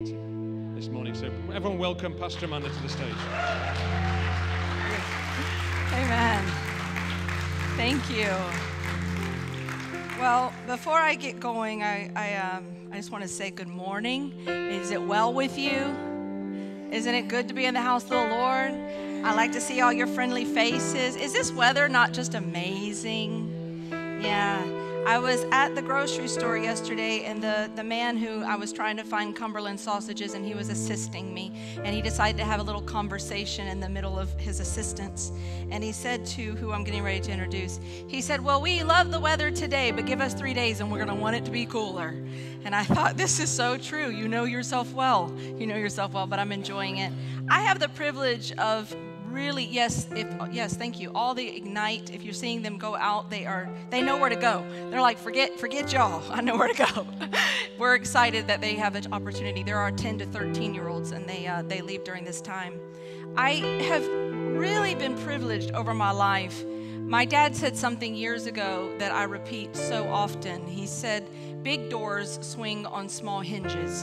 This morning. So everyone welcome Pastor Amanda to the stage. Amen. Thank you. Well, before I get going, I just want to say good morning. Is it well with you? Isn't it good to be in the house of the Lord? I like to see all your friendly faces. Is this weather not just amazing? Yeah. I was at the grocery store yesterday, and the man who I was trying to find Cumberland sausages, and he was assisting me, and he decided to have a little conversation in the middle of his assistance. And he said to who I'm getting ready to introduce, he said, "Well, we love the weather today, but give us 3 days and we're going to want it to be cooler." And I thought, this is so true. You know yourself well. You know yourself well, but I'm enjoying it. I have the privilege of really, yes, thank you. All the Ignite, if you're seeing them go out, they know where to go. They're like, forget y'all. I know where to go. We're excited that they have an opportunity. There are 10 to 13-year-olds, and they leave during this time. I have really been privileged over my life. My dad said something years ago that I repeat so often. He said, "Big doors swing on small hinges."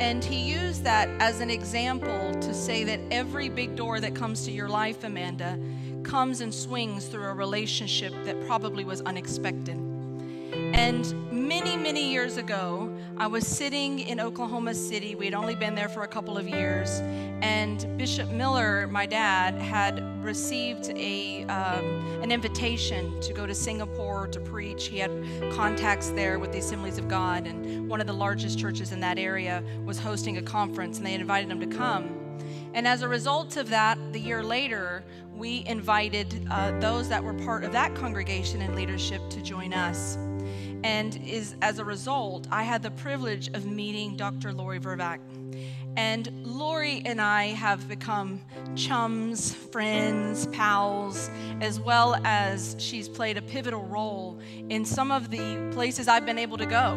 And he used that as an example to say that every big door that comes to your life, Amanda, comes and swings through a relationship that probably was unexpected. And many, many years ago, I was sitting in Oklahoma City. We'd only been there for a couple of years. And Bishop Miller, my dad, had received an invitation to go to Singapore to preach. He had contacts there with the Assemblies of God, and one of the largest churches in that area was hosting a conference, and they invited him to come. And as a result of that, the year later, we invited those that were part of that congregation and leadership to join us. And as a result, I had the privilege of meeting Dr. Lori Verbeck. And Lori and I have become chums, friends, pals, as well as she's played a pivotal role in some of the places I've been able to go.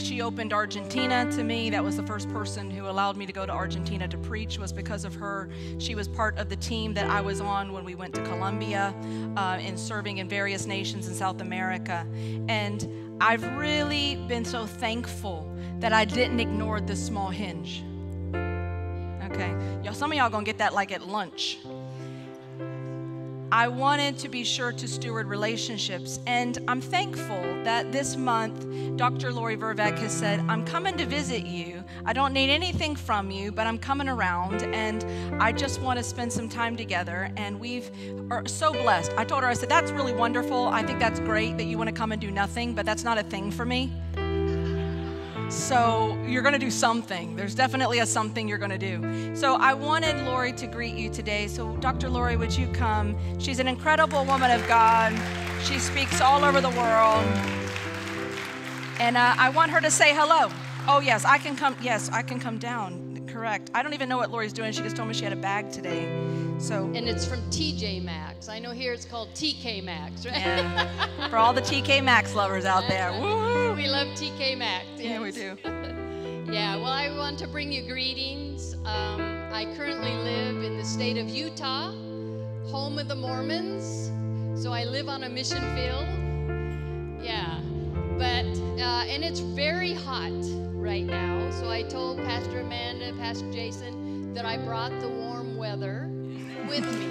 She opened Argentina to me. That was the first person who allowed me to go to Argentina to preach, was because of her. She was part of the team that I was on when we went to Colombia, and serving in various nations in South America. And I've really been so thankful that I didn't ignore this small hinge. Okay, y'all, some of y'all gonna get that like at lunch. I wanted to be sure to steward relationships, and I'm thankful that this month Dr. Lori Verbeck has said, "I'm coming to visit you. I don't need anything from you, but I'm coming around, and I just want to spend some time together." And are so blessed. I told her, I said, "That's really wonderful. I think that's great that you want to come and do nothing, but that's not a thing for me. So you're going to do something. There's definitely a something you're going to do." So I wanted Lori to greet you today. So Dr. Lori, would you come? She's an incredible woman of God. She speaks all over the world. And I want her to say hello. Oh, yes, I can come. Yes, I can come down. Correct. I don't even know what Lori's doing. She just told me she had a bag today. So. And it's from TJ Maxx. I know here it's called TK Maxx, right? Yeah. For all the TK Maxx lovers out there. Woo-hoo. We love TK Maxx. Yes. Yeah, we do. Yeah, well, I want to bring you greetings. I currently live in the state of Utah, home of the Mormons. So I live on a mission field. Yeah, but, and it's very hot right now. So I told Pastor Amanda, Pastor Jason, that I brought the warm weather with me,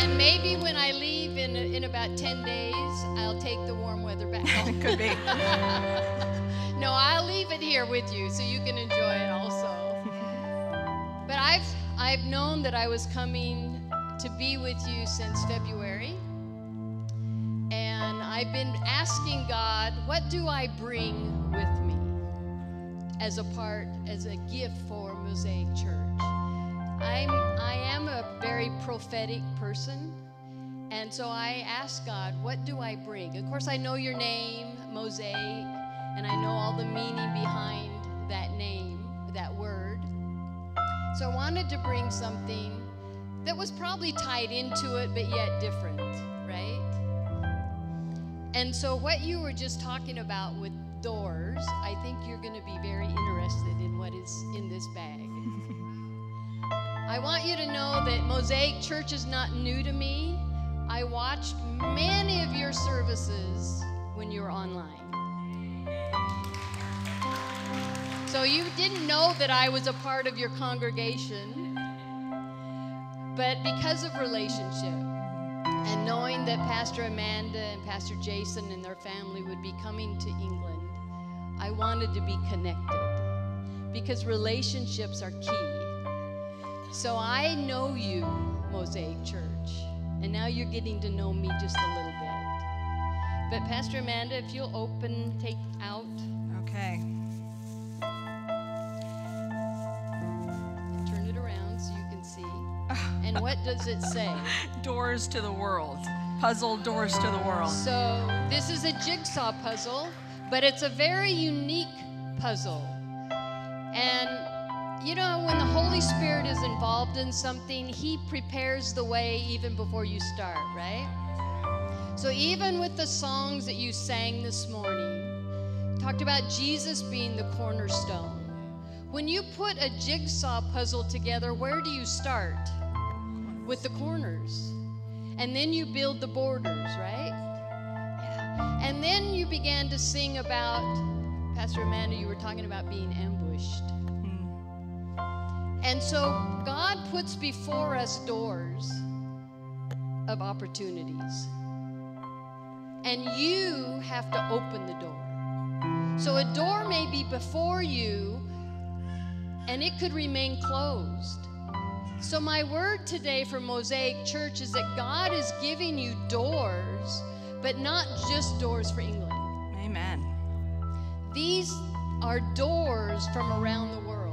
and maybe when I leave in about 10 days, I'll take the warm weather back. It could be. No, I'll leave it here with you so you can enjoy it also. But I've known that I was coming to be with you since February, and I've been asking God, what do I bring with me as a part, as a gift for Mosaic Church? I am a very prophetic person, and so I ask God, what do I bring? Of course, I know your name, Mosaic, and I know all the meaning behind that name, that word. So I wanted to bring something that was probably tied into it, but yet different, right? And so what you were just talking about with doors, I think you're going to be very interested in what is in this bag. I want you to know that Mosaic Church is not new to me. I watched many of your services when you were online. So you didn't know that I was a part of your congregation, but because of relationship and knowing that Pastor Amanda and Pastor Jason and their family would be coming to England, I wanted to be connected because relationships are key. So I know you, Mosaic Church, and now you're getting to know me just a little bit. But Pastor Amanda, if you'll open, take out. Okay. Turn it around so you can see. And what does it say? Doors to the world. Puzzle doors to the world. So this is a jigsaw puzzle, but it's a very unique puzzle. And you know, when the Holy Spirit is involved in something, He prepares the way even before you start, right? So even with the songs that you sang this morning, talked about Jesus being the cornerstone. When you put a jigsaw puzzle together, where do you start? With the corners. And then you build the borders, right? Yeah. And then you began to sing about, Pastor Amanda, you were talking about being ambushed. And so God puts before us doors of opportunities. And you have to open the door. So a door may be before you, and it could remain closed. So my word today for Mosaic Church is that God is giving you doors, but not just doors for England. Amen. These are doors from around the world.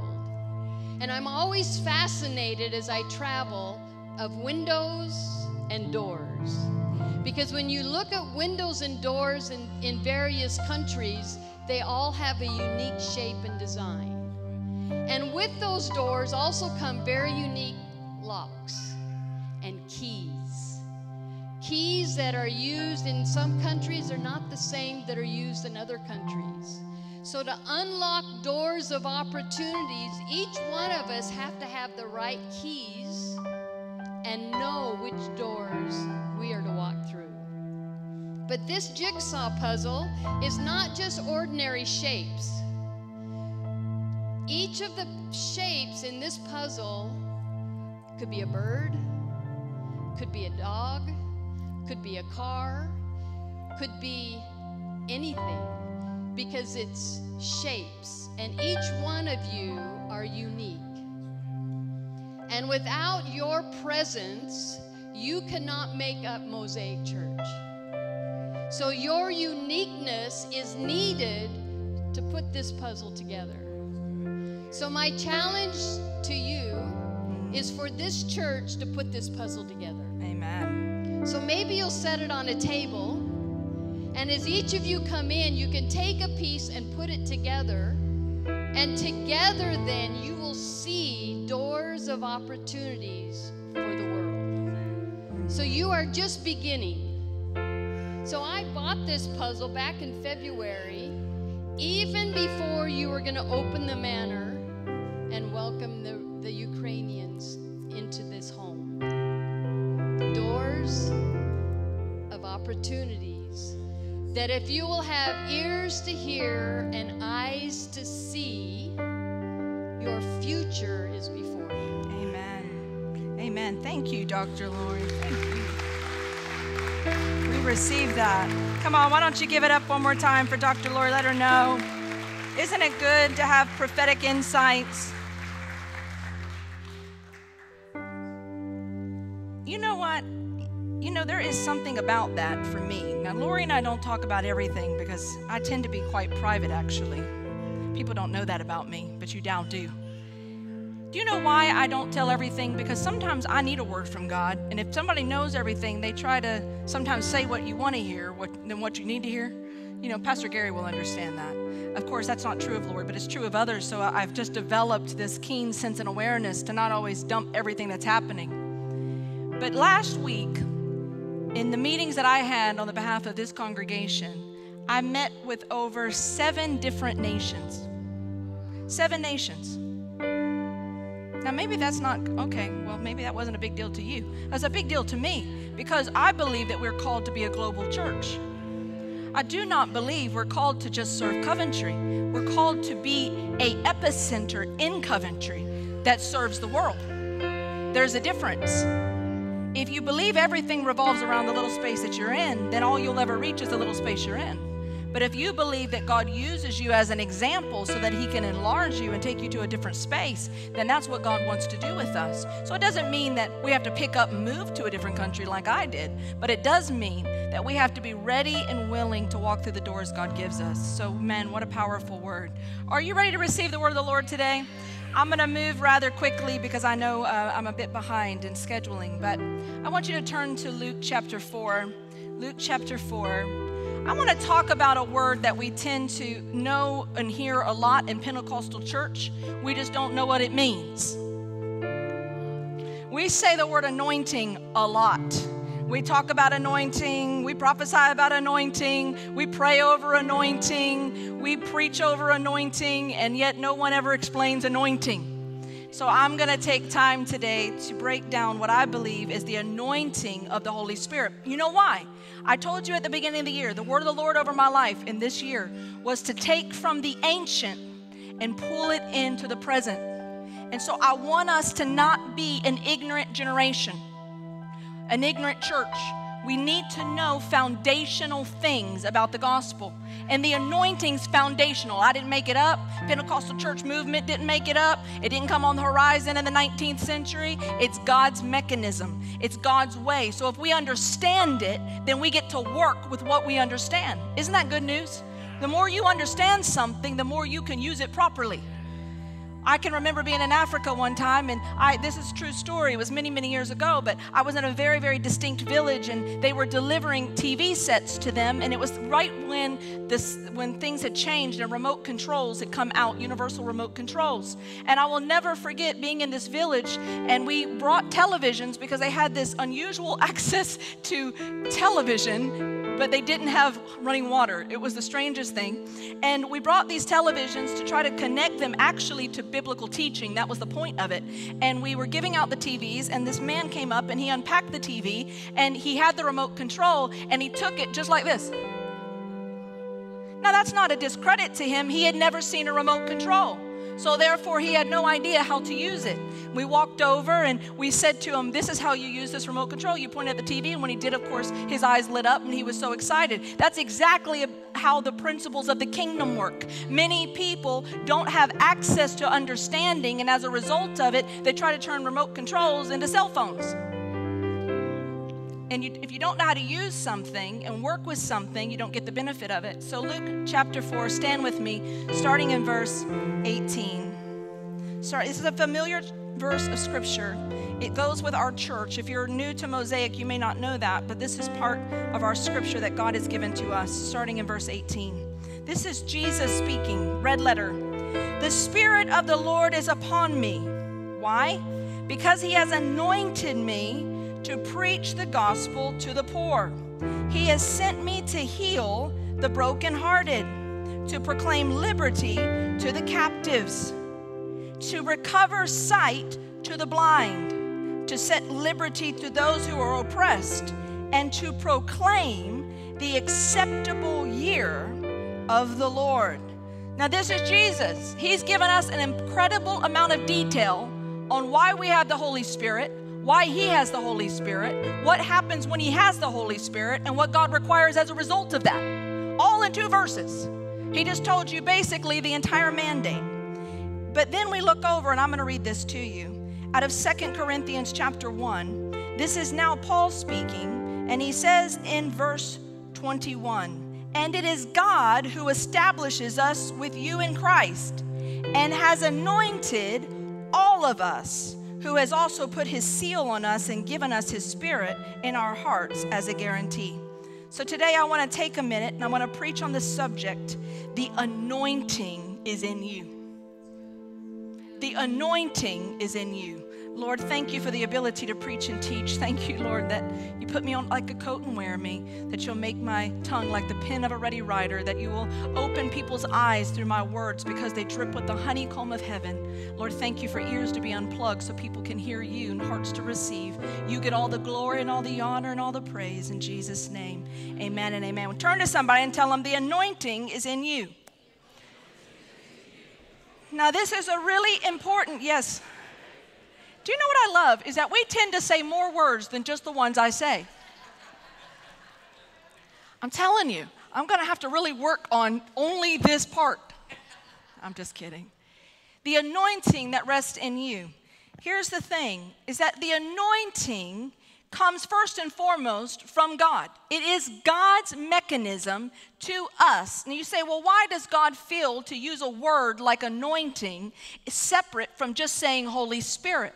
And I'm always fascinated as I travel of windows and doors. Because when you look at windows and doors in various countries, they all have a unique shape and design. And with those doors also come very unique locks and keys. Keys that are used in some countries are not the same that are used in other countries. So to unlock doors of opportunities, each one of us have to have the right keys and know which doors we are to walk through. But this jigsaw puzzle is not just ordinary shapes. Each of the shapes in this puzzle could be a bird, could be a dog, could be a car, could be anything, because it's shapes, and each one of you are unique. And without your presence, you cannot make up Mosaic Church. So your uniqueness is needed to put this puzzle together. So my challenge to you is for this church to put this puzzle together. Amen. So maybe you'll set it on a table, and as each of you come in, you can take a piece and put it together, and together then you will see doors of opportunities for the world. So you are just beginning. So I bought this puzzle back in February, even before you were going to open the manor and welcome the Ukrainians into this home. Doors of opportunities that if you will have ears to hear and eyes to see, your future is before you. Amen. Thank you, Dr. Lori. Thank you. We received that. Come on, why don't you give it up one more time for Dr. Lori? Let her know. Isn't it good to have prophetic insights? You know what? You know, there is something about that for me. Now, Lori and I don't talk about everything because I tend to be quite private, actually. People don't know that about me, but you now do. Do you know why I don't tell everything? Because sometimes I need a word from God, and if somebody knows everything, they try to sometimes say what you want to hear than what you need to hear. You know, Pastor Gary will understand that. Of course, that's not true of Lori, but it's true of others, so I've just developed this keen sense and awareness to not always dump everything that's happening. But last week, in the meetings that I had on the behalf of this congregation, I met with over 7 different nations. 7 nations. Now, maybe that's not, okay, well, maybe that wasn't a big deal to you. That's a big deal to me because I believe that we're called to be a global church. I do not believe we're called to just serve Coventry. We're called to be an epicenter in Coventry that serves the world. There's a difference. If you believe everything revolves around the little space that you're in, then all you'll ever reach is the little space you're in. But if you believe that God uses you as an example so that he can enlarge you and take you to a different space, then that's what God wants to do with us. So it doesn't mean that we have to pick up and move to a different country like I did, but it does mean that we have to be ready and willing to walk through the doors God gives us. So man, what a powerful word. Are you ready to receive the word of the Lord today? I'm gonna move rather quickly because I know I'm a bit behind in scheduling, but I want you to turn to Luke chapter 4. Luke chapter 4. I want to talk about a word that we tend to know and hear a lot in Pentecostal church. We just don't know what it means. We say the word anointing a lot. We talk about anointing, we prophesy about anointing, we pray over anointing, we preach over anointing, and yet no one ever explains anointing. So I'm going to take time today to break down what I believe is the anointing of the Holy Spirit. You know why? I told you at the beginning of the year, the word of the Lord over my life in this year was to take from the ancient and pull it into the present. And so I want us to not be an ignorant generation, an ignorant church. We need to know foundational things about the gospel. And the anointing's foundational. I didn't make it up. Pentecostal church movement didn't make it up. It didn't come on the horizon in the 19th century. It's God's mechanism. It's God's way. So if we understand it, then we get to work with what we understand. Isn't that good news? The more you understand something, the more you can use it properly. I can remember being in Africa one time, and this is a true story. It was many, many years ago, but I was in a very, very distinct village, and they were delivering TV sets to them, and it was right when things had changed and remote controls had come out, universal remote controls. And I will never forget being in this village, and we brought televisions because they had this unusual access to television, but they didn't have running water. It was the strangest thing. And we brought these televisions to try to connect them actually to biblical teaching. That was the point of it. And we were giving out the TVs, and this man came up and he unpacked the TV, and he had the remote control, and he took it just like this. Now that's not a discredit to him. He had never seen a remote control. So therefore he had no idea how to use it. We walked over and we said to him, this is how you use this remote control. You pointed at the TV, and when he did, of course, his eyes lit up and he was so excited. That's exactly how the principles of the kingdom work. Many people don't have access to understanding, and as a result of it, they try to turn remote controls into cell phones. And if you don't know how to use something and work with something, you don't get the benefit of it. So Luke chapter 4, stand with me, starting in verse 18. Sorry, this is a familiar verse of scripture. It goes with our church. If you're new to Mosaic, you may not know that, but this is part of our scripture that God has given to us, starting in verse 18. This is Jesus speaking, red letter. The Spirit of the Lord is upon me. Why? Because he has anointed me to preach the gospel to the poor. He has sent me to heal the brokenhearted, to proclaim liberty to the captives, to recover sight to the blind, to set liberty to those who are oppressed, and to proclaim the acceptable year of the Lord. Now this is Jesus. He's given us an incredible amount of detail on why we have the Holy Spirit, why he has the Holy Spirit, what happens when he has the Holy Spirit, and what God requires as a result of that. All in 2 verses. He just told you basically the entire mandate. But then we look over, and I'm going to read this to you. Out of 2 Corinthians chapter 1, this is now Paul speaking, and he says in verse 21, and it is God who establishes us with you in Christ and has anointed all of us, who has also put his seal on us and given us his Spirit in our hearts as a guarantee. So today I want to take a minute and I want to preach on this subject. The anointing is in you. The anointing is in you. Lord, thank you for the ability to preach and teach. Thank you, Lord, that you put me on like a coat and wear me, that you'll make my tongue like the pen of a ready writer, that you will open people's eyes through my words because they drip with the honeycomb of heaven. Lord, thank you for ears to be unplugged so people can hear you and hearts to receive. You get all the glory and all the honor and all the praise in Jesus' name. Amen and amen. Well, turn to somebody and tell them the anointing is in you. Now, this is a really important, yes. Do you know what I love is that we tend to say more words than just the ones I say. I'm telling you, I'm going to have to really work on only this part. I'm just kidding. The anointing that rests in you. Here's the thing, is that the anointing comes first and foremost from God. It is God's mechanism to us. And you say, well, why does God feel to use a word like anointing separate from just saying Holy Spirit?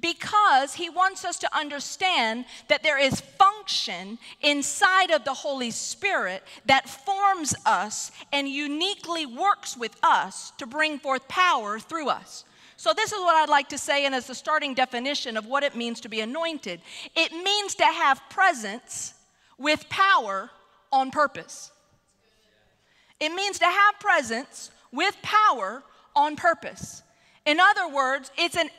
Because he wants us to understand that there is function inside of the Holy Spirit that forms us and uniquely works with us to bring forth power through us. So this is what I'd like to say, and as the starting definition of what it means to be anointed. It means to have presence with power on purpose. It means to have presence with power on purpose. In other words, it's an active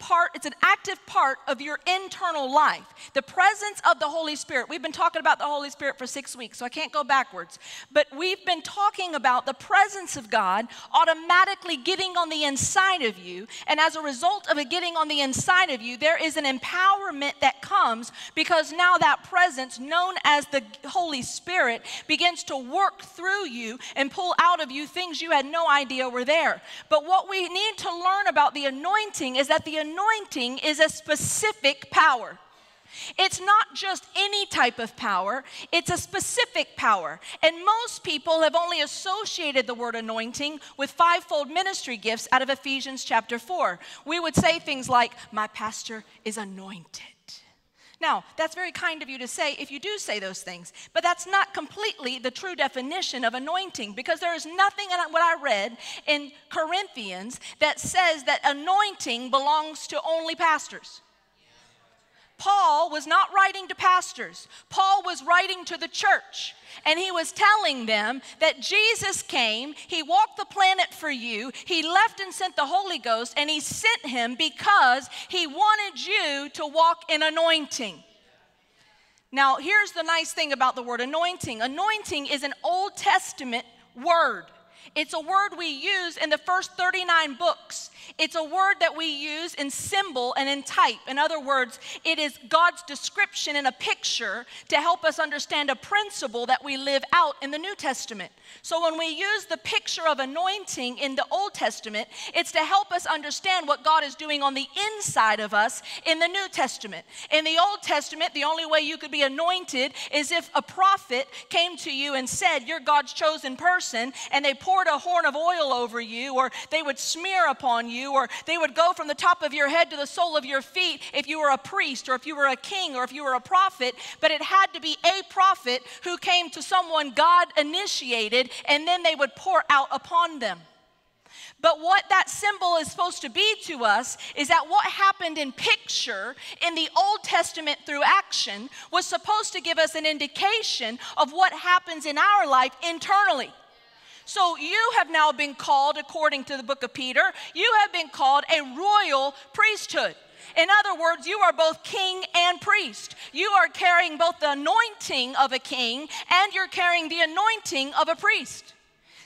part of your internal life. The presence of the Holy Spirit. We've been talking about the Holy Spirit for 6 weeks, so I can't go backwards. But we've been talking about the presence of God automatically getting on the inside of you. And as a result of it getting on the inside of you, there is an empowerment that comes because now that presence, known as the Holy Spirit, begins to work through you and pull out of you things you had no idea were there. But what we need to learn about the anointing is that the anointing is a specific power. It's not just any type of power, it's a specific power. And most people have only associated the word anointing with fivefold ministry gifts out of Ephesians chapter 4. We would say things like, my pastor is anointed. Now, that's very kind of you to say if you do say those things, but that's not completely the true definition of anointing, because there is nothing in what I read in Corinthians that says that anointing belongs to only pastors. Paul was not writing to pastors. Paul was writing to the church, and he was telling them that Jesus came, he walked the planet for you, he left and sent the Holy Ghost, and he sent him because he wanted you to walk in anointing. Now, here's the nice thing about the word anointing. Anointing is an Old Testament word. It's a word we use in the first 39 books. It's a word that we use in symbol and in type. In other words, it is God's description in a picture to help us understand a principle that we live out in the New Testament. So when we use the picture of anointing in the Old Testament, it's to help us understand what God is doing on the inside of us in the New Testament. In the Old Testament, the only way you could be anointed is if a prophet came to you and said, you're God's chosen person, and they poured a horn of oil over you, or they would smear upon you, or they would go from the top of your head to the sole of your feet if you were a priest, or if you were a king, or if you were a prophet. But it had to be a prophet who came to someone God initiated, and then they would pour out upon them. But what that symbol is supposed to be to us is that what happened in picture in the Old Testament through action was supposed to give us an indication of what happens in our life internally. So you have now been called, according to the book of Peter, you have been called a royal priesthood. In other words, you are both king and priest. You are carrying both the anointing of a king and you're carrying the anointing of a priest.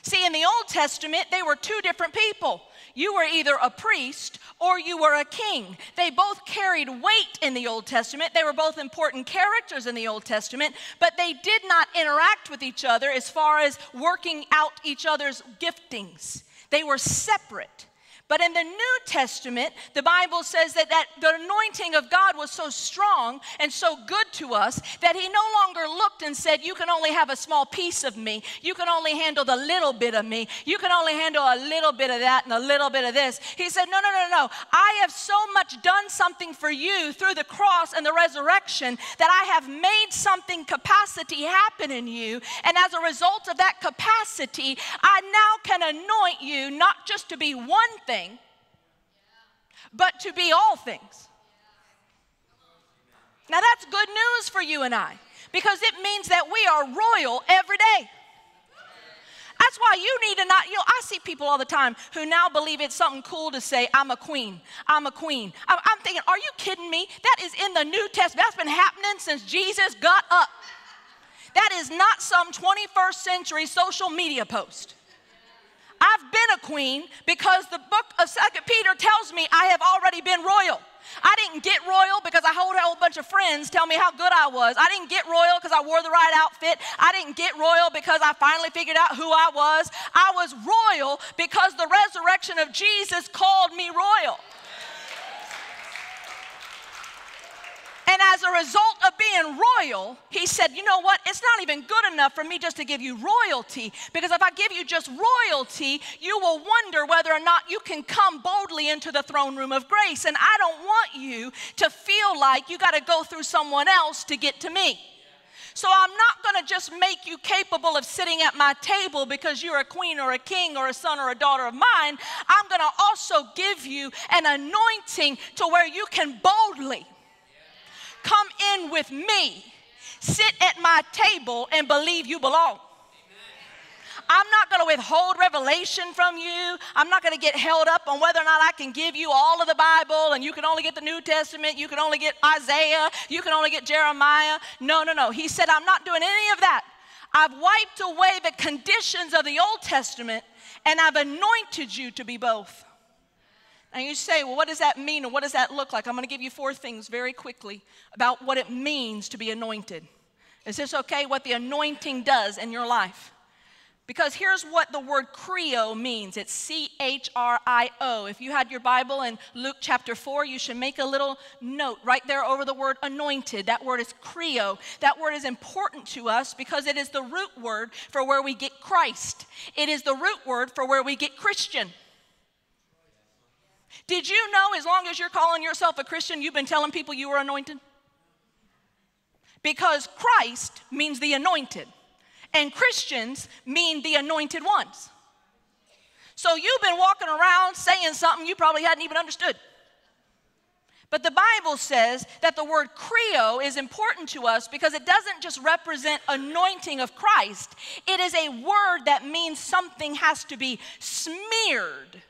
See, in the Old Testament, they were two different people. You were either a priest or you were a king. They both carried weight in the Old Testament. They were both important characters in the Old Testament, but they did not interact with each other as far as working out each other's giftings. They were separate. But in the New Testament, the Bible says that the anointing of God was so strong and so good to us that he no longer looked and said, you can only have a small piece of me. You can only handle the little bit of me. You can only handle a little bit of that and a little bit of this. He said, no, no, no, no. I have so much done something for you through the cross and the resurrection that I have made something capacity happen in you. And as a result of that capacity, I now can anoint you not just to be one thing, but to be all things. Now that's good news for you and I, because it means that we are royal every day. That's why you need to not, I see people all the time who now believe it's something cool to say, I'm a queen, I'm a queen. I'm thinking, are you kidding me? That is in the New Testament. That's been happening since Jesus got up. That is not some 21st century social media post. I've been a queen because the book of 2 Peter tells me I have already been royal. I didn't get royal because I had a whole bunch of friends tell me how good I was. I didn't get royal because I wore the right outfit. I didn't get royal because I finally figured out who I was. I was royal because the resurrection of Jesus called me royal. And as a result of being royal, he said, you know what? It's not even good enough for me just to give you royalty, because if I give you just royalty, you will wonder whether or not you can come boldly into the throne room of grace. And I don't want you to feel like you got to go through someone else to get to me. So I'm not going to just make you capable of sitting at my table because you're a queen or a king or a son or a daughter of mine. I'm going to also give you an anointing to where you can boldly come in with me, sit at my table, and believe you belong. I'm not going to withhold revelation from you. I'm not going to get held up on whether or not I can give you all of the Bible and you can only get the New Testament, you can only get Isaiah, you can only get Jeremiah. No, no, no. He said, I'm not doing any of that. I've wiped away the conditions of the Old Testament and I've anointed you to be both. And you say, well, what does that mean and what does that look like? I'm going to give you four things very quickly about what it means to be anointed. Is this okay, what the anointing does in your life? Because here's what the word Creo means. It's C-H-R-I-O. If you had your Bible in Luke chapter 4, you should make a little note right there over the word anointed. That word is Creo. That word is important to us because it is the root word for where we get Christ. It is the root word for where we get Christian. Did you know as long as you're calling yourself a Christian, you've been telling people you were anointed? Because Christ means the anointed, and Christians mean the anointed ones. So you've been walking around saying something you probably hadn't even understood. But the Bible says that the word Creo is important to us because it doesn't just represent anointing of Christ. It is a word that means something has to be smeared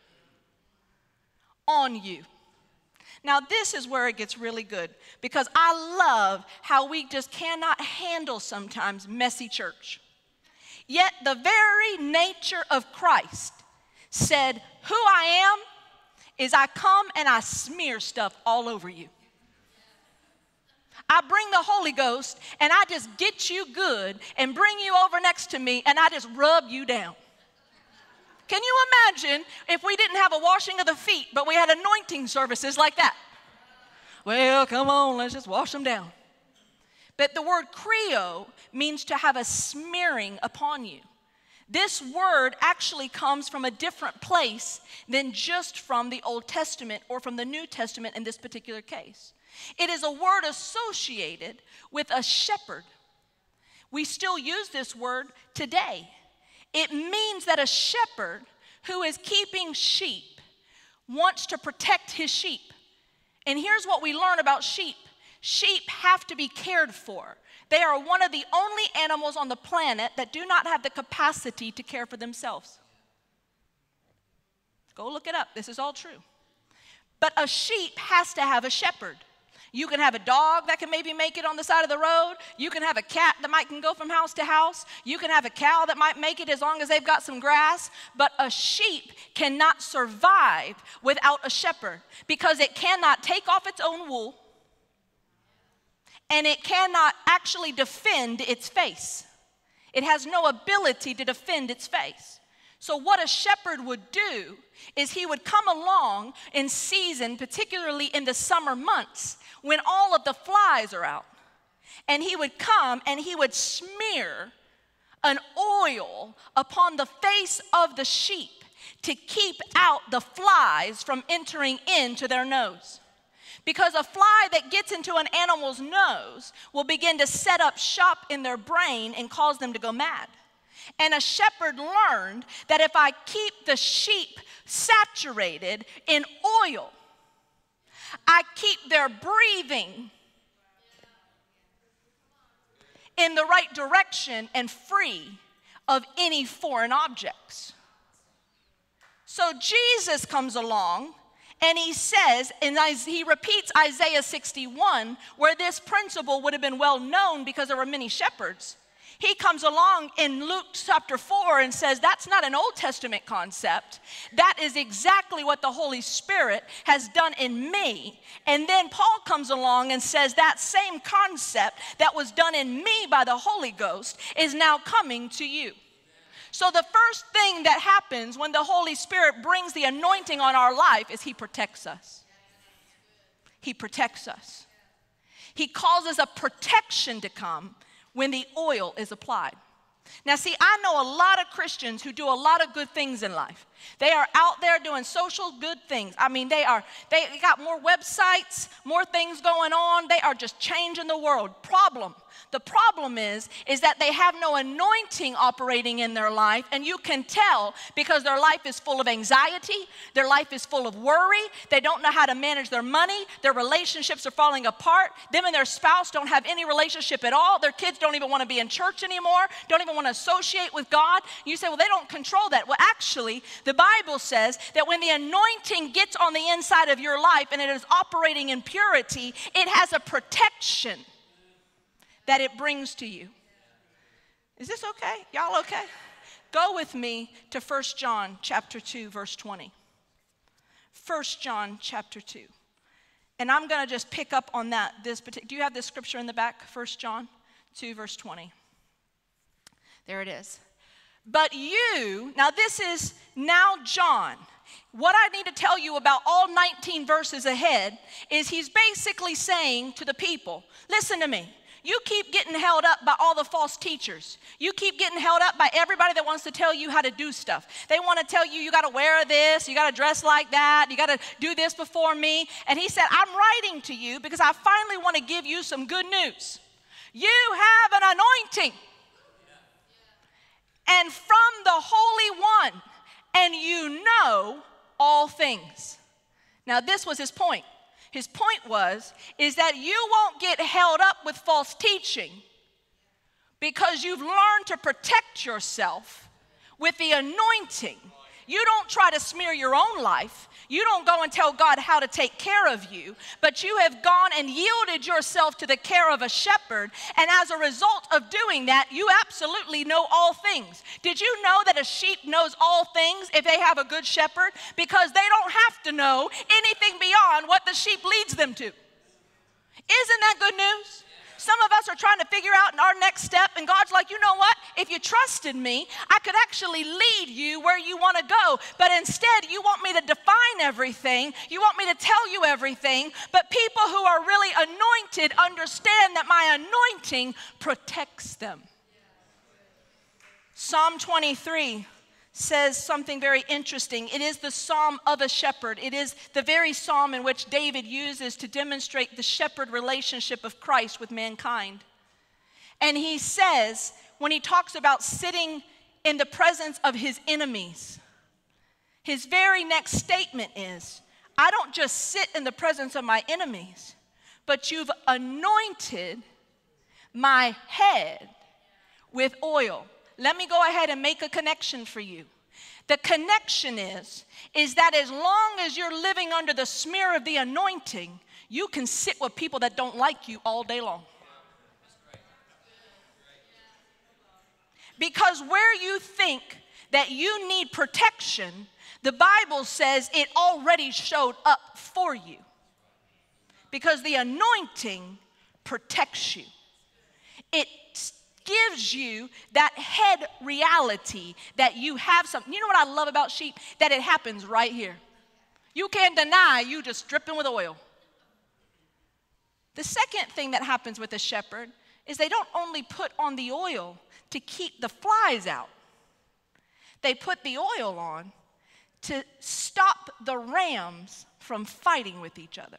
on you. Now this is where it gets really good, because I love how we just cannot handle sometimes messy church. Yet the very nature of Christ said, who I am is I come and I smear stuff all over you. I bring the Holy Ghost and I just get you good and bring you over next to me and I just rub you down. Can you imagine if we didn't have a washing of the feet, but we had anointing services like that? Well, come on, let's just wash them down. But the word Creo means to have a smearing upon you. This word actually comes from a different place than just from the Old Testament or from the New Testament in this particular case. It is a word associated with a shepherd. We still use this word today. It means that a shepherd who is keeping sheep wants to protect his sheep. And here's what we learn about sheep. Sheep have to be cared for. They are one of the only animals on the planet that do not have the capacity to care for themselves. Go look it up. This is all true. But a sheep has to have a shepherd. You can have a dog that can maybe make it on the side of the road. You can have a cat that might can go from house to house. You can have a cow that might make it as long as they've got some grass. But a sheep cannot survive without a shepherd, because it cannot take off its own wool and it cannot actually defend its face. It has no ability to defend its face. So what a shepherd would do is he would come along in season, particularly in the summer months, when all of the flies are out. And he would come and he would smear an oil upon the face of the sheep to keep out the flies from entering into their nose. Because a fly that gets into an animal's nose will begin to set up shop in their brain and cause them to go mad. And a shepherd learned that if I keep the sheep saturated in oil, I keep their breathing in the right direction and free of any foreign objects. So Jesus comes along and he says, and he repeats Isaiah 61, where this principle would have been well known because there were many shepherds. He comes along in Luke chapter 4 and says, that's not an Old Testament concept. That is exactly what the Holy Spirit has done in me. And then Paul comes along and says, that same concept that was done in me by the Holy Ghost is now coming to you. So the first thing that happens when the Holy Spirit brings the anointing on our life is he protects us. He protects us. He causes a protection to come when the oil is applied. Now see, I know a lot of Christians who do a lot of good things in life. They are out there doing social good things. I mean, they got more websites, more things going on. They are just changing the world. Problem. The problem is that they have no anointing operating in their life, and you can tell because their life is full of anxiety, their life is full of worry, they don't know how to manage their money, their relationships are falling apart, them and their spouse don't have any relationship at all, their kids don't even want to be in church anymore, don't even want to associate with God. You say, well, they don't control that. Well, actually, the Bible says that when the anointing gets on the inside of your life and it is operating in purity, it has a protection that it brings to you. Is this okay? Y'all okay? Go with me to 1 John chapter 2, verse 20. 1 John chapter 2. And I'm going to just pick up on that. Do you have this scripture in the back? 1 John 2, verse 20. There it is. But you, now this is now John. What I need to tell you about all 19 verses ahead is he's basically saying to the people, listen to me. You keep getting held up by all the false teachers. You keep getting held up by everybody that wants to tell you how to do stuff. They want to tell you, you got to wear this, you got to dress like that, you got to do this before me. And he said, I'm writing to you because I finally want to give you some good news. You have an anointing. And from the Holy One, and you know all things. Now this was his point. His point is that you won't get held up with false teaching because you've learned to protect yourself with the anointing. You don't try to smear your own life. You don't go and tell God how to take care of you, but you have gone and yielded yourself to the care of a shepherd, and as a result of doing that, you absolutely know all things. Did you know that a sheep knows all things if they have a good shepherd? Because they don't have to know anything beyond what the sheep leads them to. Isn't that good news? Some of us are trying to figure out our next step, and God's like, you know what? If you trusted me, I could actually lead you where you want to go. But instead, you want me to define everything. You want me to tell you everything. But people who are really anointed understand that my anointing protects them. Psalm 23 says something very interesting. It is the psalm of a shepherd. It is the very psalm in which David uses to demonstrate the shepherd relationship of Christ with mankind. And he says, when he talks about sitting in the presence of his enemies, his very next statement is, I don't just sit in the presence of my enemies, but you've anointed my head with oil. Let me go ahead and make a connection for you. The connection is that as long as you're living under the smear of the anointing, you can sit with people that don't like you all day long. Because where you think that you need protection, the Bible says it already showed up for you. Because the anointing protects you. It gives you that head reality that you have something. You know what I love about sheep? That it happens right here. You can't deny you just dripping with oil. The second thing that happens with a shepherd is they don't only put on the oil to keep the flies out. They put the oil on to stop the rams from fighting with each other.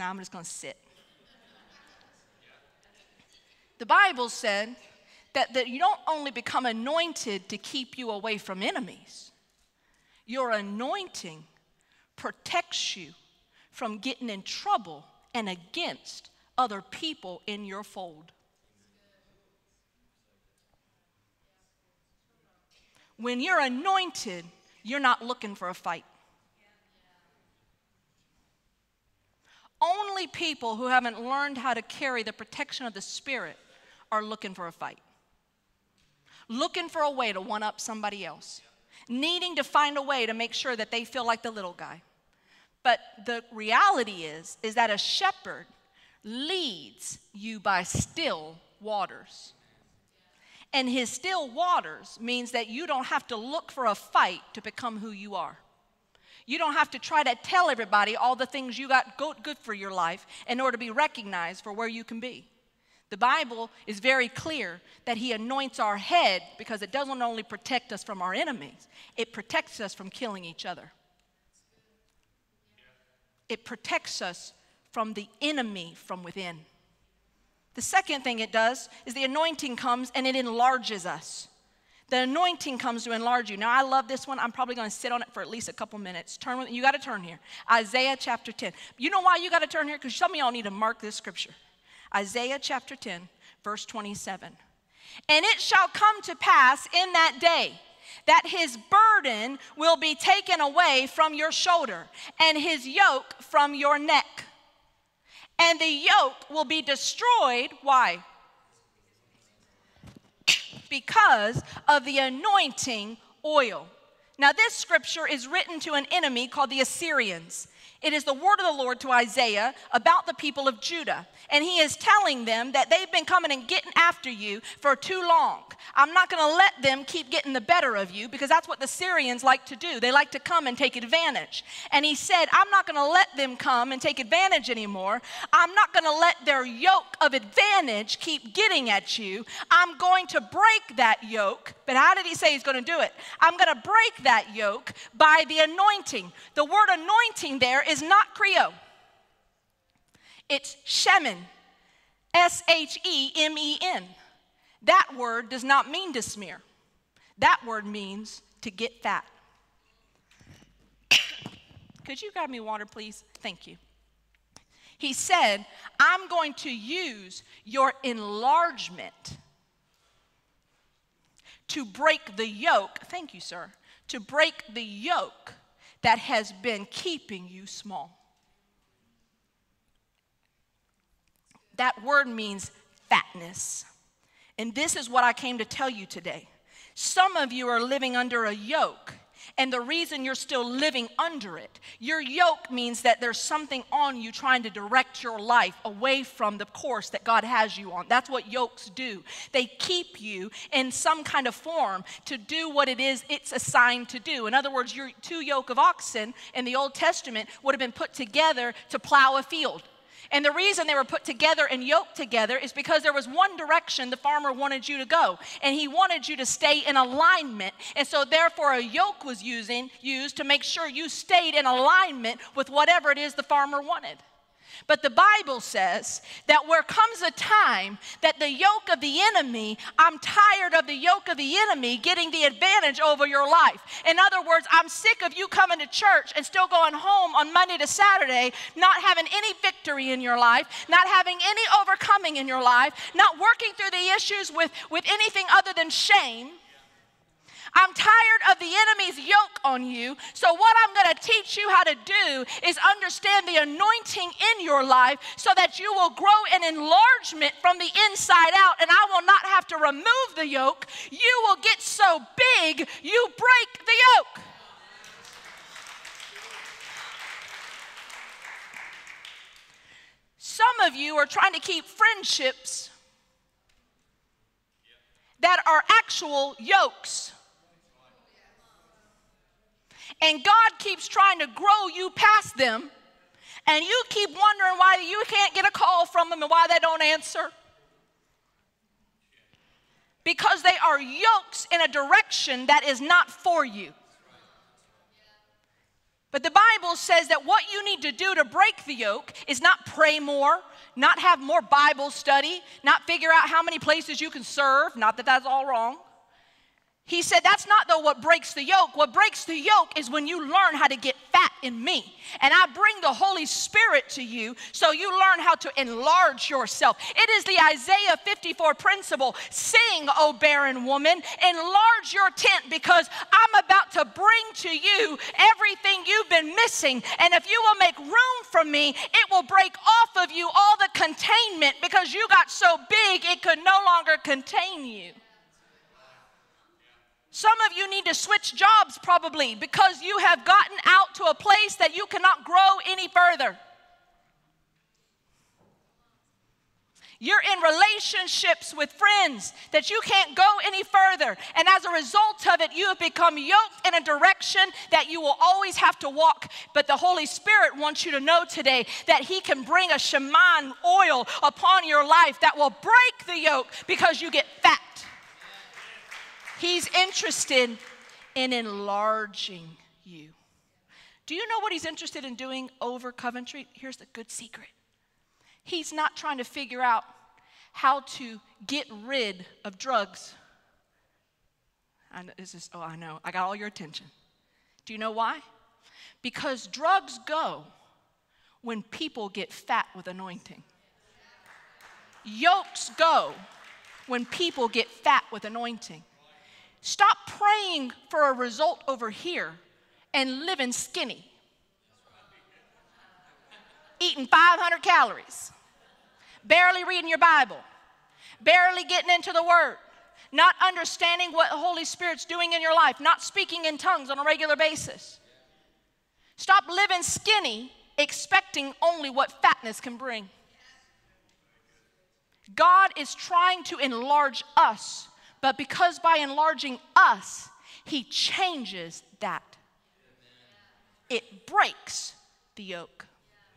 Now I'm just going to sit. The Bible said that you don't only become anointed to keep you away from enemies. Your anointing protects you from getting in trouble and against other people in your fold. When you're anointed, you're not looking for a fight. Only people who haven't learned how to carry the protection of the Spirit are looking for a fight. Looking for a way to one-up somebody else. Needing to find a way to make sure that they feel like the little guy. But the reality is that a shepherd leads you by still waters. And his still waters means that you don't have to look for a fight to become who you are. You don't have to try to tell everybody all the things you got good for your life in order to be recognized for where you can be. The Bible is very clear that he anoints our head because it doesn't only protect us from our enemies, it protects us from killing each other. It protects us from the enemy from within. The second thing it does is the anointing comes and it enlarges us. The anointing comes to enlarge you. Now, I love this one. I'm probably going to sit on it for at least a couple minutes. Turn with, you got to turn here. Isaiah chapter 10. You know why you got to turn here? Because some of y'all need to mark this scripture. Isaiah chapter 10, verse 27. And it shall come to pass in that day that his burden will be taken away from your shoulder and his yoke from your neck. And the yoke will be destroyed. Why? Because of the anointing oil. Now, this scripture is written to an enemy called the Assyrians. It is the word of the Lord to Isaiah about the people of Judah. And he is telling them that they've been coming and getting after you for too long. I'm not going to let them keep getting the better of you, because that's what the Syrians like to do. They like to come and take advantage. And he said, I'm not going to let them come and take advantage anymore. I'm not going to let their yoke of advantage keep getting at you. I'm going to break that yoke. But how did he say he's going to do it? I'm going to break that yoke by the anointing. The word anointing there is not Creo. It's shemen, S-H-E-M-E-N. That word does not mean to smear. That word means to get fat. Could you grab me water, please? Thank you. He said, I'm going to use your enlargement to break the yoke. Thank you, sir. To break the yoke that has been keeping you small. That word means fatness. And this is what I came to tell you today. Some of you are living under a yoke, and the reason you're still living under it, your yoke means that there's something on you trying to direct your life away from the course that God has you on. That's what yokes do. They keep you in some kind of form to do what it is it's assigned to do. In other words, your two yoke of oxen in the Old Testament would have been put together to plow a field. And the reason they were put together and yoked together is because there was one direction the farmer wanted you to go, and he wanted you to stay in alignment. And so therefore a yoke was used to make sure you stayed in alignment with whatever it is the farmer wanted. But the Bible says that where comes a time that the yoke of the enemy, I'm tired of the yoke of the enemy getting the advantage over your life. In other words, I'm sick of you coming to church and still going home on Monday to Saturday, not having any victory in your life, not having any overcoming in your life, not working through the issues with anything other than shame. I'm tired of the enemy's yoke on you, so what I'm going to teach you how to do is understand the anointing in your life so that you will grow in enlargement from the inside out, and I will not have to remove the yoke. You will get so big, you break the yoke. Some of you are trying to keep friendships that are actual yokes. And God keeps trying to grow you past them, and you keep wondering why you can't get a call from them and why they don't answer. Because they are yokes in a direction that is not for you. But the Bible says that what you need to do to break the yoke is not pray more, not have more Bible study, not figure out how many places you can serve, not that that's all wrong. He said, that's not though what breaks the yoke. What breaks the yoke is when you learn how to get fat in me. And I bring the Holy Spirit to you so you learn how to enlarge yourself. It is the Isaiah 54 principle. Sing, O barren woman, enlarge your tent because I'm about to bring to you everything you've been missing. And if you will make room for me, it will break off of you all the containment because you got so big it could no longer contain you. Some of you need to switch jobs probably because you have gotten out to a place that you cannot grow any further. You're in relationships with friends that you can't go any further. And as a result of it, you have become yoked in a direction that you will always have to walk. But the Holy Spirit wants you to know today that He can bring a Shaman oil upon your life that will break the yoke because you get fat. He's interested in enlarging you. Do you know what He's interested in doing over Coventry? Here's the good secret. He's not trying to figure out how to get rid of drugs. I know, I got all your attention. Do you know why? Because drugs go when people get fat with anointing. Yokes go when people get fat with anointing. Stop praying for a result over here and living skinny. Eating 500 calories. Barely reading your Bible. Barely getting into the Word. Not understanding what the Holy Spirit's doing in your life. Not speaking in tongues on a regular basis. Stop living skinny, expecting only what fatness can bring. God is trying to enlarge us. But because by enlarging us, He changes that. It breaks the yoke.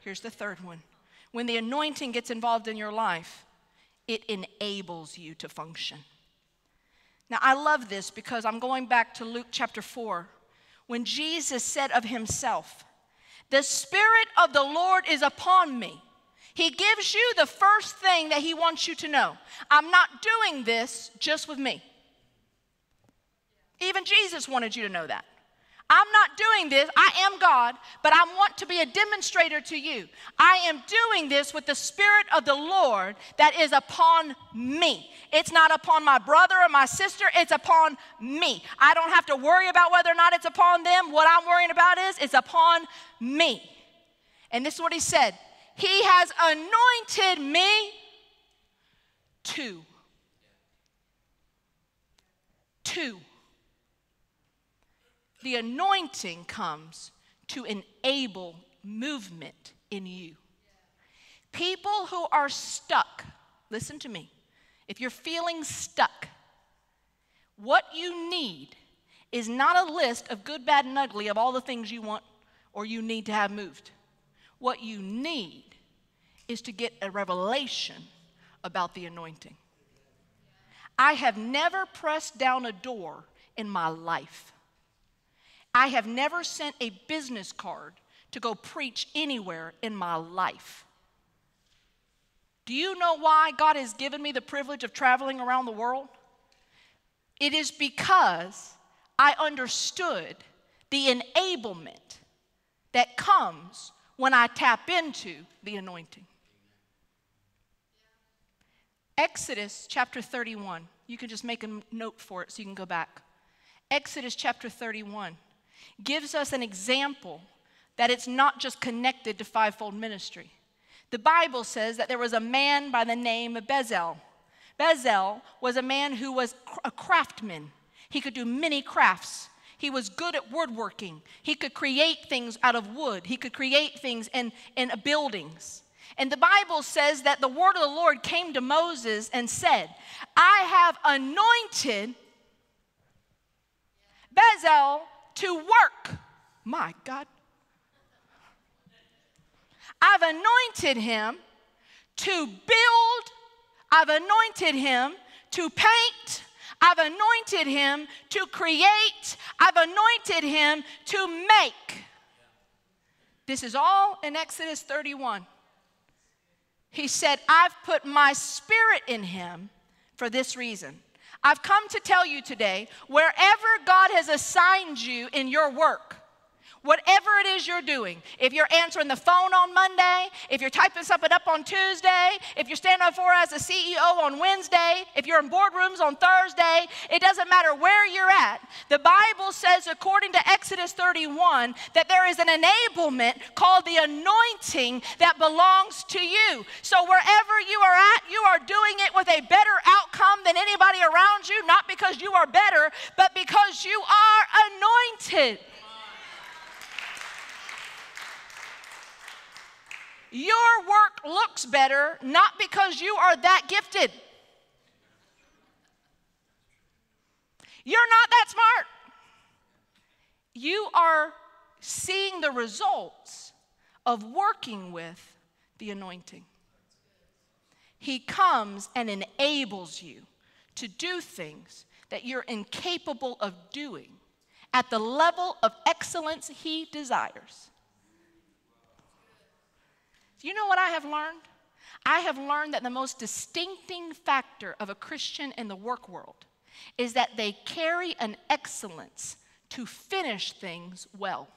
Here's the third one. When the anointing gets involved in your life, it enables you to function. Now, I love this because I'm going back to Luke chapter 4. When Jesus said of Himself, "The Spirit of the Lord is upon me." He gives you the first thing that He wants you to know. I'm not doing this just with me. Even Jesus wanted you to know that. I'm not doing this. I am God, but I want to be a demonstrator to you. I am doing this with the Spirit of the Lord that is upon me. It's not upon my brother or my sister. It's upon me. I don't have to worry about whether or not it's upon them. What I'm worrying about is it's upon me. And this is what He said. He has anointed me to. The anointing comes to enable movement in you. People who are stuck, listen to me, if you're feeling stuck, what you need is not a list of good, bad, and ugly of all the things you want or you need to have moved. What you need is to get a revelation about the anointing. I have never pressed down a door in my life. I have never sent a business card to go preach anywhere in my life. Do you know why God has given me the privilege of traveling around the world? It is because I understood the enablement that comes when I tap into the anointing. Exodus chapter 31. You can just make a note for it so you can go back. Exodus chapter 31 gives us an example that it's not just connected to fivefold ministry. The Bible says that there was a man by the name of Bezalel. Bezalel was a man who was a craftsman. He could do many crafts. He was good at woodworking. He could create things out of wood. He could create things in buildings. And the Bible says that the word of the Lord came to Moses and said, I have anointed Bezalel to work. My God. I've anointed him to build. I've anointed him to paint. I've anointed him to create. I've anointed him to make. This is all in Exodus 31. He said, I've put my Spirit in him for this reason. I've come to tell you today, wherever God has assigned you in your work, whatever it is you're doing, if you're answering the phone on Monday, if you're typing something up on Tuesday, if you're standing up for as a CEO on Wednesday, if you're in boardrooms on Thursday, it doesn't matter where you're at. The Bible says, according to Exodus 31, that there is an enablement called the anointing that belongs to you. So wherever you are at, you are doing it with a better outcome than anybody around you, not because you are better, but because you are anointed. Your work looks better, not because you are that gifted. You're not that smart. You are seeing the results of working with the anointing. He comes and enables you to do things that you're incapable of doing at the level of excellence he desires. You know what I have learned? I have learned that the most distinctive factor of a Christian in the work world is that they carry an excellence to finish things well.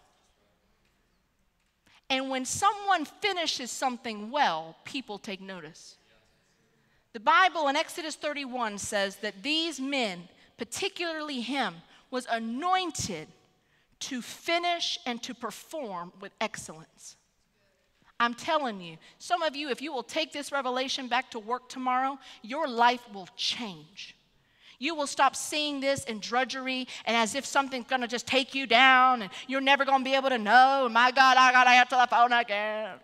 And when someone finishes something well, people take notice. The Bible in Exodus 31 says that these men, particularly him, was anointed to finish and to perform with excellence. I'm telling you, some of you, if you will take this revelation back to work tomorrow, your life will change. You will stop seeing this in drudgery and as if something's going to just take you down and you're never going to be able to know. My God, I got to answer the phone again.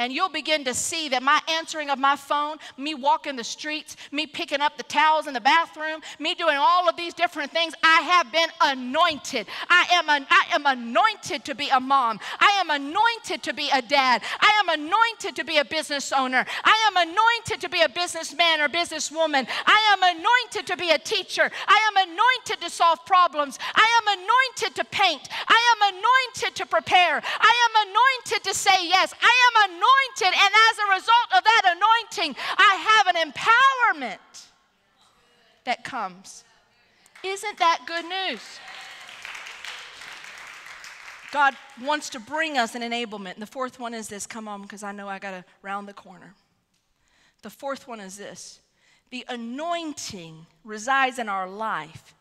And you'll begin to see that my answering of my phone, me walking the streets, me picking up the towels in the bathroom, me doing all of these different things, I have been anointed. I am anointed to be a mom. I am anointed to be a dad. I am anointed to be a business owner. I am anointed to be a businessman or businesswoman. I am anointed to be a teacher. I am anointed to solve problems. I am anointed to paint. I am anointed to prepare. I am anointed to say yes. I am anointed. And as a result of that anointing, I have an empowerment that comes. Isn't that good news? God wants to bring us an enablement. And the fourth one is this. Come on, because I know I got to round the corner. The fourth one is this. The anointing resides in our life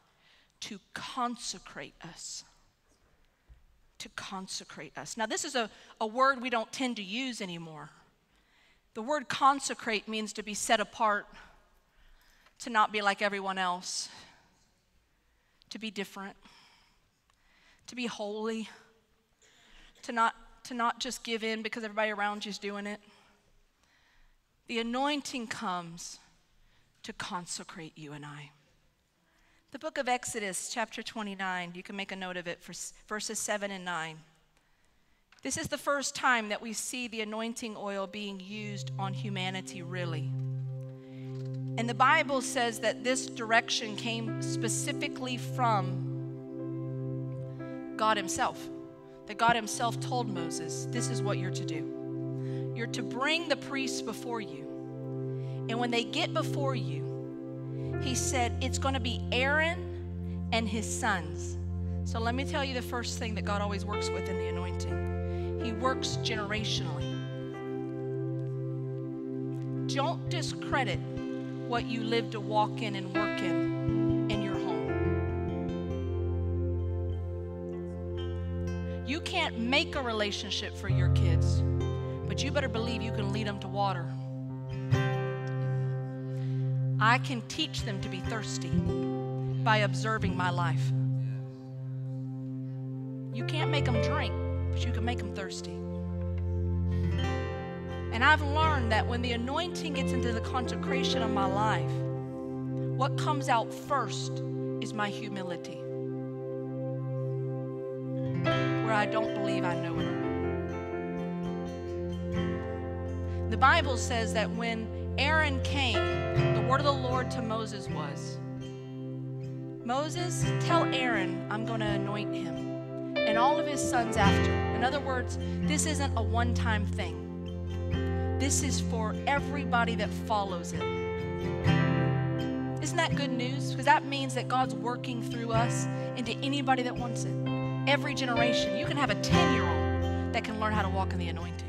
to consecrate us. To consecrate us. Now, this is a word we don't tend to use anymore. The word consecrate means to be set apart, to not be like everyone else, to be different, to be holy, to not just give in because everybody around you is doing it. The anointing comes to consecrate you and I. The book of Exodus, chapter 29, you can make a note of it, for verses 7 and 9. This is the first time that we see the anointing oil being used on humanity, really. And the Bible says that this direction came specifically from God himself. That God himself told Moses, this is what you're to do. You're to bring the priests before you. And when they get before you, he said, it's going to be Aaron and his sons. So let me tell you the first thing that God always works with in the anointing. He works generationally. Don't discredit what you live to walk in and work in your home. You can't make a relationship for your kids, but you better believe you can lead them to water. I can teach them to be thirsty by observing my life. You can't make them drink, but you can make them thirsty. And I've learned that when the anointing gets into the consecration of my life, what comes out first is my humility, where I don't believe I know it. The Bible says that when Aaron came, the word of the Lord to Moses was, Moses, tell Aaron I'm going to anoint him and all of his sons after. In other words, this isn't a one-time thing. This is for everybody that follows him. Isn't that good news? Because that means that God's working through us into anybody that wants it. Every generation. You can have a 10-year-old that can learn how to walk in the anointing.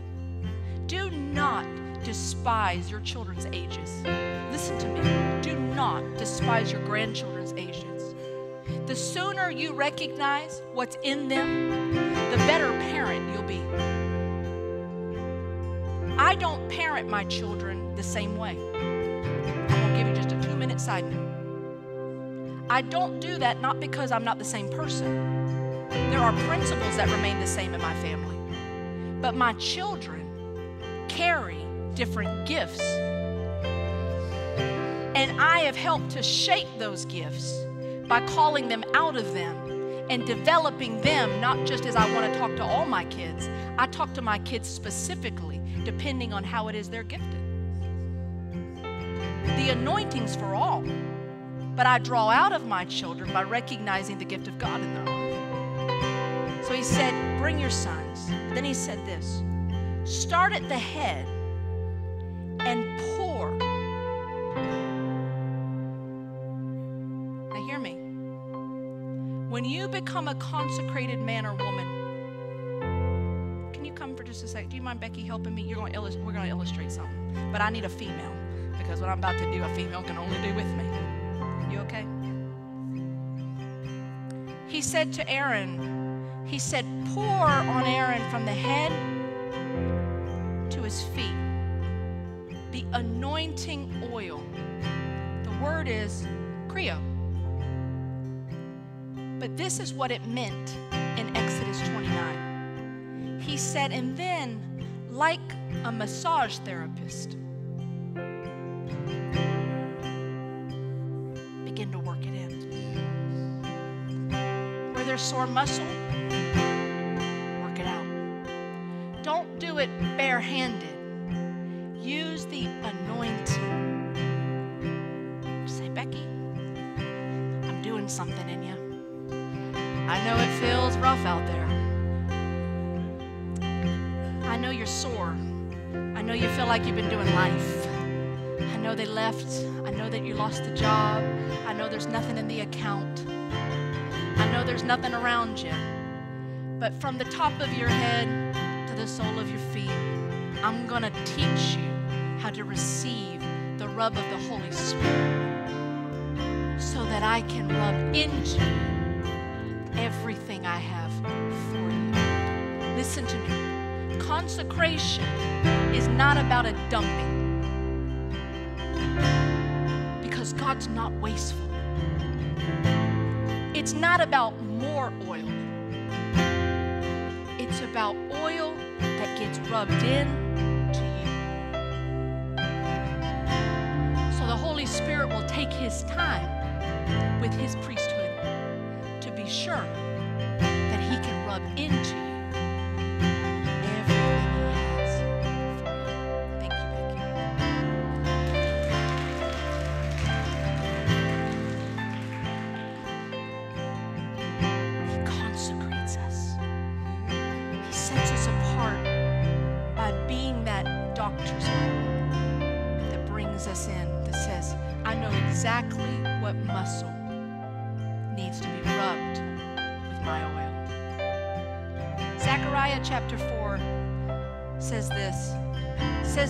Do not despise your children's ages. Listen to me. Do not despise your grandchildren's ages. The sooner you recognize what's in them, the better parent you'll be. I don't parent my children the same way. I'm going to give you just a 2-minute side note. I don't do that not because I'm not the same person. There are principles that remain the same in my family. But my children carry different gifts. And I have helped to shape those gifts by calling them out of them and developing them, not just as I want to talk to all my kids. I talk to my kids specifically, depending on how it is they're gifted. The anointing's for all, but I draw out of my children by recognizing the gift of God in their life. So he said, bring your sons. But then he said this, start at the head and pour. Now hear me. When you become a consecrated man or woman, for just a sec. Do you mind, Becky, helping me? We're going to illustrate something. But I need a female, because what I'm about to do, a female can only do with me. You okay? He said to Aaron, he said, pour on Aaron from the head to his feet. The anointing oil. The word is Creo. But this is what it meant in Exodus 29. He said, and then, like a massage therapist, begin to work it in. Where there's sore muscle, work it out. Don't do it barehanded. Use the anointing. Say, Becky, I'm doing something in you. I know it feels rough out there. I know you're sore. I know you feel like you've been doing life. I know they left. I know that you lost the job. I know there's nothing in the account. I know there's nothing around you. But from the top of your head to the sole of your feet, I'm going to teach you how to receive the rub of the Holy Spirit so that I can rub into everything I have for you. Listen to me. Consecration is not about a dumping, because God's not wasteful. It's not about more oil. It's about oil that gets rubbed in to you. So the Holy Spirit will take his time with his priesthood to be sure that he can rub into you.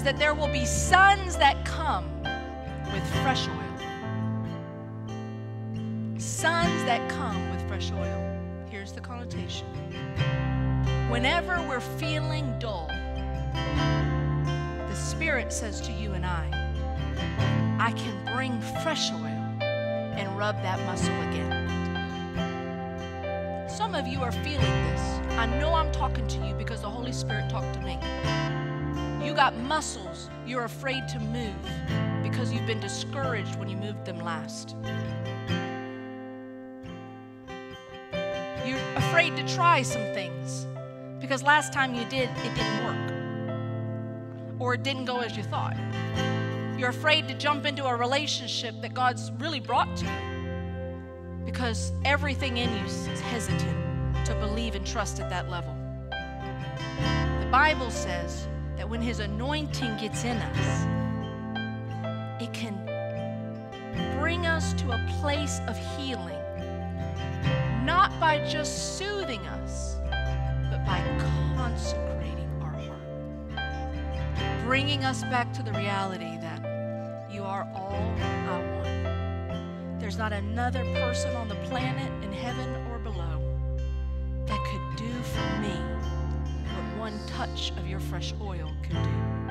That there will be sons that come with fresh oil. Sons that come with fresh oil. Here's the connotation. Whenever we're feeling dull, the Spirit says to you and I can bring fresh oil and rub that muscle again. Some of you are feeling this. I know I'm talking to you because the Holy Spirit talked to me. You got muscles you're afraid to move because you've been discouraged when you moved them last. You're afraid to try some things because last time you did, it didn't work, or it didn't go as you thought. You're afraid to jump into a relationship that God's really brought to you because everything in you is hesitant to believe and trust at that level. The Bible says that when his anointing gets in us, it can bring us to a place of healing, not by just soothing us, but by consecrating our heart, bringing us back to the reality that you are all I want. There's not another person on the planet, in heaven or below, that could do for me what one touch of your fresh oil could do.